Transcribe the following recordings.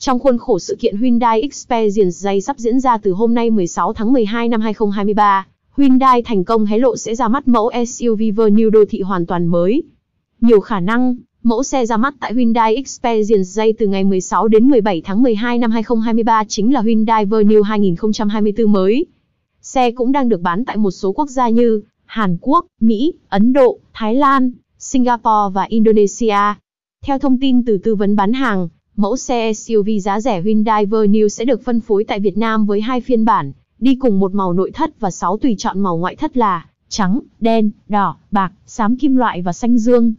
Trong khuôn khổ sự kiện Hyundai Experience Day sắp diễn ra từ hôm nay 16 tháng 12 năm 2023, Hyundai thành công hé lộ sẽ ra mắt mẫu SUV Venue đô thị hoàn toàn mới. Nhiều khả năng, mẫu xe ra mắt tại Hyundai Experience Day từ ngày 16 đến 17 tháng 12 năm 2023 chính là Hyundai Venue 2024 mới. Xe cũng đang được bán tại một số quốc gia như Hàn Quốc, Mỹ, Ấn Độ, Thái Lan, Singapore và Indonesia. Theo thông tin từ tư vấn bán hàng, mẫu xe SUV giá rẻ Hyundai Venue sẽ được phân phối tại Việt Nam với hai phiên bản, đi cùng một màu nội thất và 6 tùy chọn màu ngoại thất là trắng, đen, đỏ, bạc, xám kim loại và xanh dương.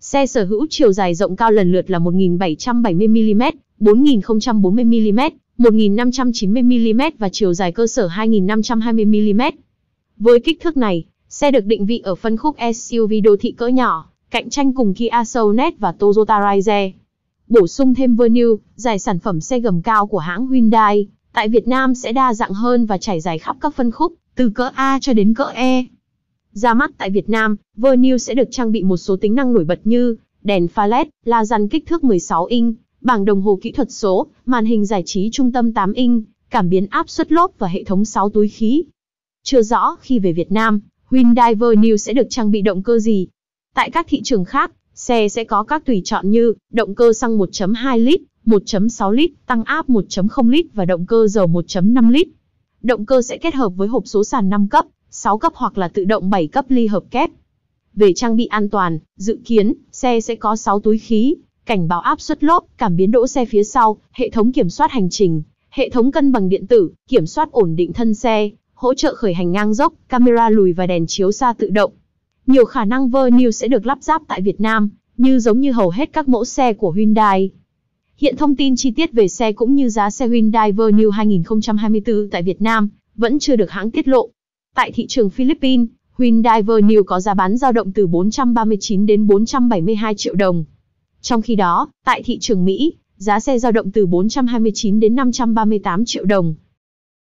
Xe sở hữu chiều dài rộng cao lần lượt là 1770mm, 4040mm, 1590mm và chiều dài cơ sở 2520mm. Với kích thước này, xe được định vị ở phân khúc SUV đô thị cỡ nhỏ, cạnh tranh cùng Kia Sonet và Toyota Raize. Bổ sung thêm Venue, giải sản phẩm xe gầm cao của hãng Hyundai, tại Việt Nam sẽ đa dạng hơn và trải dài khắp các phân khúc, từ cỡ A cho đến cỡ E. Ra mắt tại Việt Nam, Venue sẽ được trang bị một số tính năng nổi bật như đèn pha LED, la răng kích thước 16 inch, bảng đồng hồ kỹ thuật số, màn hình giải trí trung tâm 8 inch, cảm biến áp suất lốp và hệ thống 6 túi khí. Chưa rõ khi về Việt Nam, Hyundai Venue sẽ được trang bị động cơ gì. Tại các thị trường khác, xe sẽ có các tùy chọn như động cơ xăng 1.2 lít, 1.6 lít, tăng áp 1.0 lít và động cơ dầu 1.5 lít. Động cơ sẽ kết hợp với hộp số sàn 5 cấp, 6 cấp hoặc là tự động 7 cấp ly hợp kép. Về trang bị an toàn, dự kiến xe sẽ có 6 túi khí, cảnh báo áp suất lốp, cảm biến đỗ xe phía sau, hệ thống kiểm soát hành trình, hệ thống cân bằng điện tử, kiểm soát ổn định thân xe, hỗ trợ khởi hành ngang dốc, camera lùi và đèn chiếu xa tự động. Nhiều khả năng Venue sẽ được lắp ráp tại Việt Nam, giống như hầu hết các mẫu xe của Hyundai. Hiện thông tin chi tiết về xe cũng như giá xe Hyundai Venue 2024 tại Việt Nam vẫn chưa được hãng tiết lộ. Tại thị trường Philippines, Hyundai Venue có giá bán dao động từ 439 đến 472 triệu đồng. Trong khi đó, tại thị trường Mỹ, giá xe dao động từ 429 đến 538 triệu đồng.